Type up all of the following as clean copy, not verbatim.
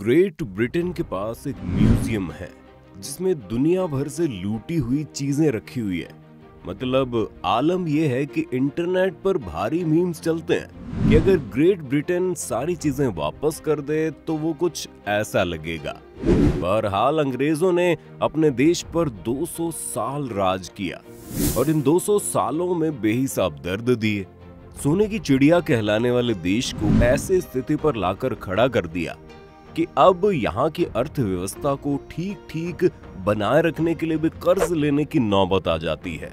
Great Britain के पास एक museum है जिसमें दुनिया भर से लूटी हुई चीजें रखी हुई है। मतलब आलम यह है कि इंटरनेट पर भारी मीम्स चलते हैं कि अगर ग्रेट ब्रिटेन सारी चीजें वापस कर दे तो वो कुछ ऐसा लगेगा। बहरहाल अंग्रेजों ने अपने देश पर 200 साल राज किया और इन 200 सालों में बेहिसाब दर्द दिए। सोने की चिड़िया कहलाने वाले देश को ऐसी स्थिति पर लाकर खड़ा कर दिया कि अब यहाँ की अर्थव्यवस्था को ठीक बनाए रखने के लिए भी कर्ज लेने की नौबत आ जाती है।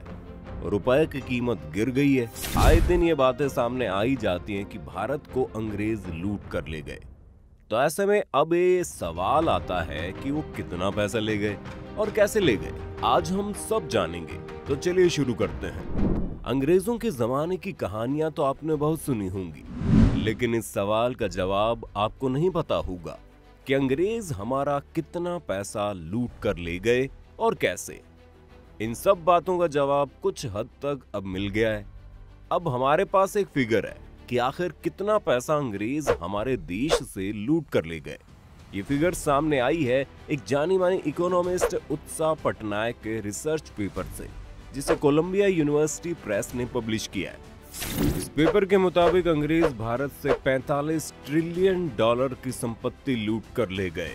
रुपए की कीमत गिर गई है। आए दिन ये बातें सामने आई जाती हैं कि भारत को अंग्रेज लूट कर ले गए। तो ऐसे में अब ये सवाल आता है कि वो कितना पैसा ले गए और कैसे ले गए, आज हम सब जानेंगे। तो चलिए शुरू करते हैं। अंग्रेजों के जमाने की कहानियां तो आपने बहुत सुनी होंगी, लेकिन इस सवाल का जवाब आपको नहीं पता होगा कि अंग्रेज हमारा कितना पैसा लूट कर ले गए और कैसे। इन सब बातों का जवाब कुछ हद तक अब मिल गया है। अब हमारे पास एक फिगर है कि आखिर कितना पैसा अंग्रेज हमारे देश से लूट कर ले गए। ये फिगर सामने आई है एक जानी मानी इकोनॉमिस्ट उत्साह पटनायक के रिसर्च पेपर से, जिसे कोलंबिया यूनिवर्सिटी प्रेस ने पब्लिश किया है। इस पेपर के मुताबिक अंग्रेज भारत से 45 ट्रिलियन डॉलर की संपत्ति लूट कर ले गए,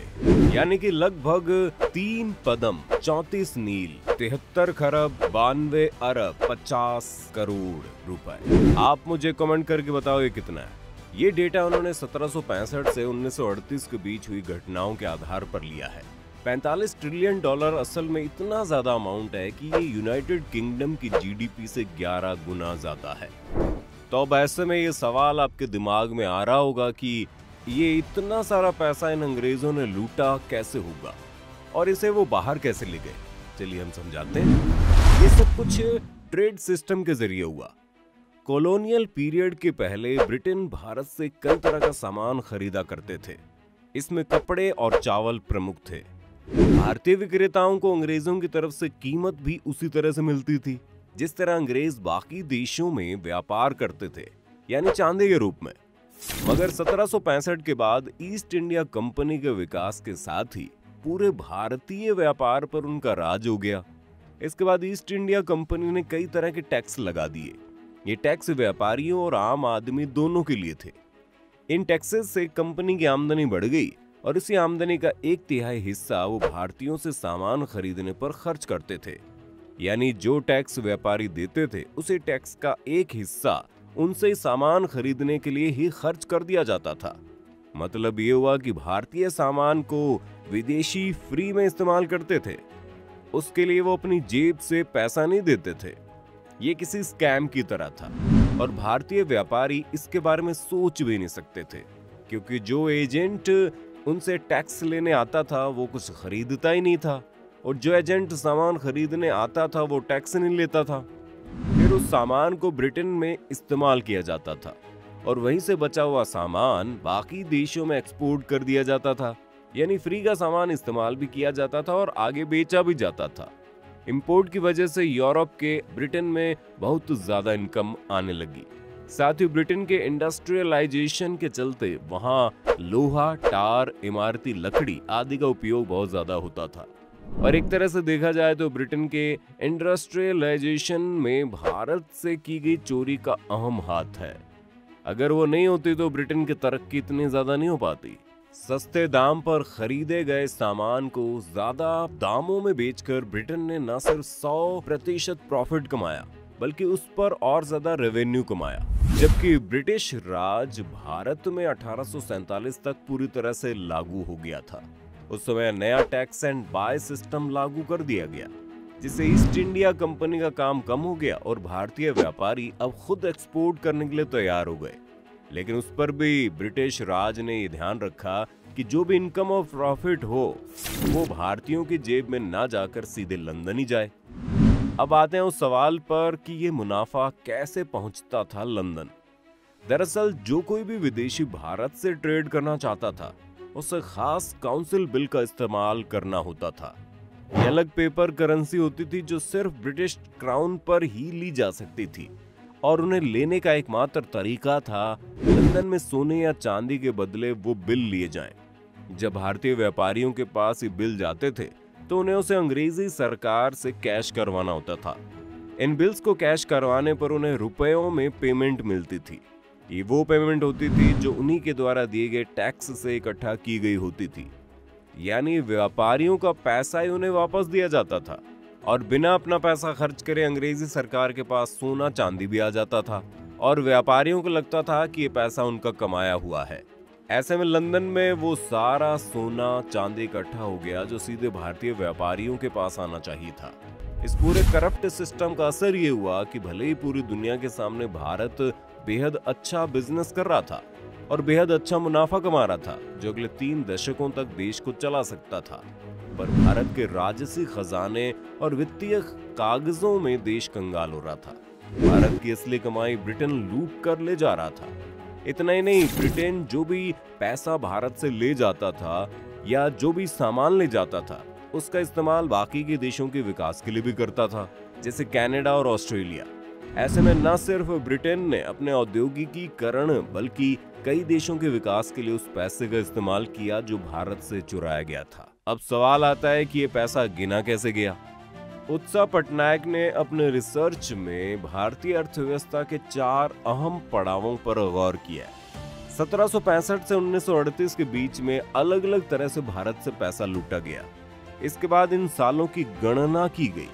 यानी कि लगभग 3 कदम 34 मील 73 खरब 92 अरब 50 करोड़ रुपए। आप मुझे कमेंट करके बताओ ये कितना है। ये डेटा उन्होंने 1765 से 1938 के बीच हुई घटनाओं के आधार पर लिया है। 45 ट्रिलियन डॉलर असल में इतना ज्यादा अमाउंट है कि ये यूनाइटेड किंगडम की जीडीपी से 11 गुना ज्यादा है। तो अब ऐसे में ये सवाल आपके दिमाग में आ रहा होगा कि ये इतना सारा पैसा इन अंग्रेजों ने लूटा कैसे होगा और इसे वो बाहर कैसे ले गए। चलिए हम समझाते हैं। ये सब कुछ ट्रेड सिस्टम के जरिए हुआ। कॉलोनियल पीरियड के पहले ब्रिटेन भारत से कई तरह का सामान खरीदा करते थे। इसमें कपड़े और चावल प्रमुख थे। भारतीय विक्रेताओं को अंग्रेजों की तरफ से कीमत भी उसी तरह से मिलती थी जिस तरह अंग्रेज बाकी देशों में व्यापार करते थे, यानी चांदी के रूप में। मगर 1765 के बाद ईस्ट इंडिया कंपनी के विकास के साथ ही पूरे भारतीय व्यापार पर उनका राज हो गया। इसके बाद ईस्ट इंडिया कंपनी ने कई तरह के टैक्स लगा दिए। ये टैक्स व्यापारियों और आम आदमी दोनों के लिए थे। इन टैक्सेस से कंपनी की आमदनी बढ़ गई और इसी आमदनी का 1/3 हिस्सा वो भारतीयों से सामान खरीदने पर खर्च करते थे, यानी जो टैक्स व्यापारी देते थे उसे टैक्स का एक हिस्सा उनसे सामान खरीदने के लिए ही खर्च कर दिया जाता था। मतलब ये हुआ कि भारतीय सामान को विदेशी फ्री में इस्तेमाल करते थे। उसके लिए वो अपनी जेब से पैसा नहीं देते थे। ये किसी स्कैम की तरह था और भारतीय व्यापारी इसके बारे में सोच भी नहीं सकते थे, क्योंकि जो एजेंट उनसे टैक्स लेने आता था वो कुछ खरीदता ही नहीं था और जो एजेंट सामान खरीदने आता था वो टैक्स नहीं लेता था। फिर उस सामान को ब्रिटेन में इस्तेमाल किया जाता था और वहीं से बचा हुआ सामान बाकी देशों में एक्सपोर्ट कर दिया जाता था, यानी फ्री का सामान इस्तेमाल भी किया जाता था और आगे बेचा भी जाता था। इम्पोर्ट की वजह से यूरोप के ब्रिटेन में बहुत ज़्यादा इनकम आने लगी। साथ ही ब्रिटेन के इंडस्ट्रियलाइजेशन के चलते वहाँ लोहा, टार, इमारती लकड़ी आदि का उपयोग बहुत ज़्यादा होता था और एक तरह से देखा जाए तो ब्रिटेन के इंडस्ट्रियलाइजेशन में भारत से की गई चोरी का अहम हाथ है। अगर वो नहीं होती तो ब्रिटेन की तरक्की इतनी ज़्यादा नहीं हो पाती। सस्ते दाम पर खरीदे गए सामान को ज्यादा दामों में बेचकर ब्रिटेन ने न सिर्फ 100% प्रॉफिट कमाया बल्कि उस पर और ज्यादा रेवेन्यू कमाया। जबकि ब्रिटिश राज भारत में 1847 तक पूरी तरह से लागू हो गया था। उस समय नया टैक्स एंड बाय सिस्टम लागू कर दिया गया, जिससे ईस्ट इंडिया कंपनी का काम कम हो गया और भारतीय व्यापारी अब खुद एक्सपोर्ट करने के लिए तैयार हो गए। लेकिन उस पर भी ब्रिटिश राज ने ये ध्यान रखा कि जो भी इनकम और प्रॉफिट हो वो भारतीयों की जेब में ना जाकर सीधे लंदन ही जाए। अब आते हैं उस सवाल पर कि ये मुनाफा कैसे पहुंचता था लंदन। दरअसल जो कोई भी विदेशी भारत से ट्रेड करना चाहता था उसे खास काउंसिल बिल का इस्तेमाल करना होता था। ये अलग पेपर करेंसी होती थी जो सिर्फ ब्रिटिश क्राउन पर ही ली जा सकती थी और उन्हें लेने का एकमात्र तरीका था लंदन में सोने या चांदी के बदले वो बिल लिए जाएं। जब भारतीय व्यापारियों के पास ये बिल जाते थे तो उन्हें उसे अंग्रेजी सरकार से कैश करवाना होता था। इन बिल्स को कैश करवाने पर उन्हें रुपयों में पेमेंट मिलती थी। ये वो पेमेंट होती थी जो उन्हीं के द्वारा दिए गए टैक्स से इकट्ठा की गई होती थी, यानी व्यापारियों का पैसा ही उन्हें वापस दिया जाता था। और बिना अपना पैसा खर्च करे अंग्रेजी सरकार के पास सोना चांदी भी आ जाता था और व्यापारियों को लगता था कि ये पैसा उनका कमाया हुआ है। ऐसे में लंदन में वो सारा सोना चांदी इकट्ठा हो गया जो सीधे भारतीय व्यापारियों के पास आना चाहिए था। इस पूरे करप्ट सिस्टम का असर ये हुआ कि भले ही पूरी दुनिया के सामने भारत बेहद अच्छा बिजनेस कर रहा था और बेहद अच्छा मुनाफा कमा रहा था जो अगले 3 दशकों तक देश को चला सकता था, पर भारत के राजसी खजाने और वित्तीय कागजों में देश कंगाल हो रहा था। भारत की असली कमाई ब्रिटेन लूट कर ले जा रहा था। इतना ही नहीं, ब्रिटेन जो भी पैसा भारत से ले जाता था या जो भी सामान ले जाता था उसका इस्तेमाल बाकी के देशों के विकास के लिए भी करता था, जैसे कनाडा और ऑस्ट्रेलिया। ऐसे में न सिर्फ ब्रिटेन ने अपने औद्योगिकीकरण बल्कि कई देशों के विकास के लिए उस पैसे का इस्तेमाल किया जो भारत से चुराया गया था। अब सवाल आता है कि ये पैसा गिना कैसे गया। उत्सव पटनायक ने अपने रिसर्च में भारतीय अर्थव्यवस्था के 4 अहम पड़ावों पर गौर किया। 1765 से 1938 के बीच में अलग अलग तरह से भारत से पैसा लूटा गया। इसके बाद इन सालों की गणना की गई।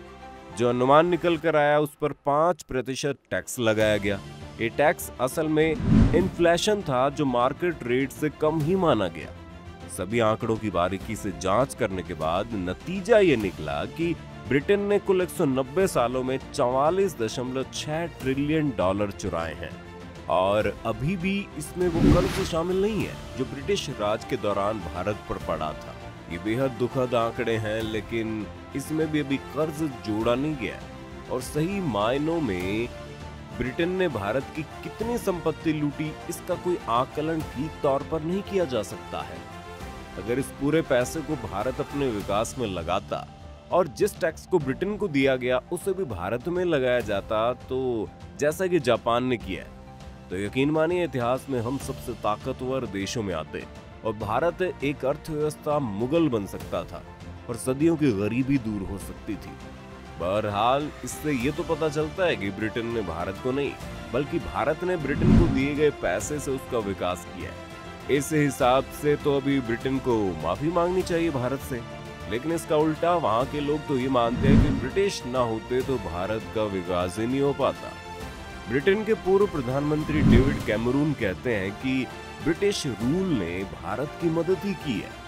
जो अनुमान निकल कर आया उस पर 5% टैक्स लगाया गया। ये टैक्स असल में इन्फ्लेशन था जो मार्केट रेट से कम ही माना गया। सभी आंकड़ों की बारीकी से जांच करने के बाद नतीजा ये निकला कि ब्रिटेन ने कुल 190 सालों में 44.6 ट्रिलियन डॉलर चुराए हैं और अभी भी इसमें वो कर्ज शामिल नहीं है जो ब्रिटिश राज के दौरान भारत पर पड़ा था। ये बेहद दुखद आंकड़े हैं, लेकिन इसमें भी अभी कर्ज जोड़ा नहीं गया और सही मायनों में ब्रिटेन ने भारत की कितनी संपत्ति लूटी इसका कोई आकलन ठीक तौर पर नहीं किया जा सकता है। अगर इस पूरे पैसे को भारत अपने विकास में लगाता और जिस टैक्स को ब्रिटेन को दिया गया उसे भी भारत में लगाया जाता, तो जैसा कि जापान ने किया, तो यकीन मानिए इतिहास में हम सबसे ताकतवर देशों में आते और भारत एक अर्थव्यवस्था मुगल बन सकता था और सदियों की गरीबी दूर हो सकती थी। बहरहाल, इससे ये तो पता चलता है कि ब्रिटेन ने भारत को नहीं बल्कि भारत ने ब्रिटेन को दिए गए पैसे से उसका विकास किया। इस हिसाब से तो अभी ब्रिटेन को माफी मांगनी चाहिए भारत से, लेकिन इसका उल्टा वहाँ के लोग तो ये मानते हैं कि ब्रिटिश ना होते तो भारत का विकास ही नहीं हो पाता। ब्रिटेन के पूर्व प्रधानमंत्री डेविड कैमरून कहते हैं कि ब्रिटिश रूल ने भारत की मदद ही की है।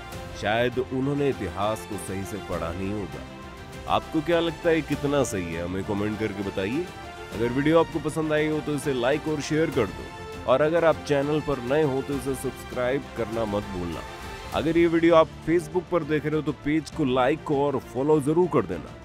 शायद उन्होंने इतिहास को सही से पढ़ा नहीं होगा। आपको क्या लगता है कितना सही है, हमें कमेंट करके बताइए। अगर वीडियो आपको पसंद आई हो तो इसे लाइक और शेयर कर दो और अगर आप चैनल पर नए हो तो इसे सब्सक्राइब करना मत भूलना। अगर ये वीडियो आप फेसबुक पर देख रहे हो तो पेज को लाइक और फॉलो जरूर कर देना।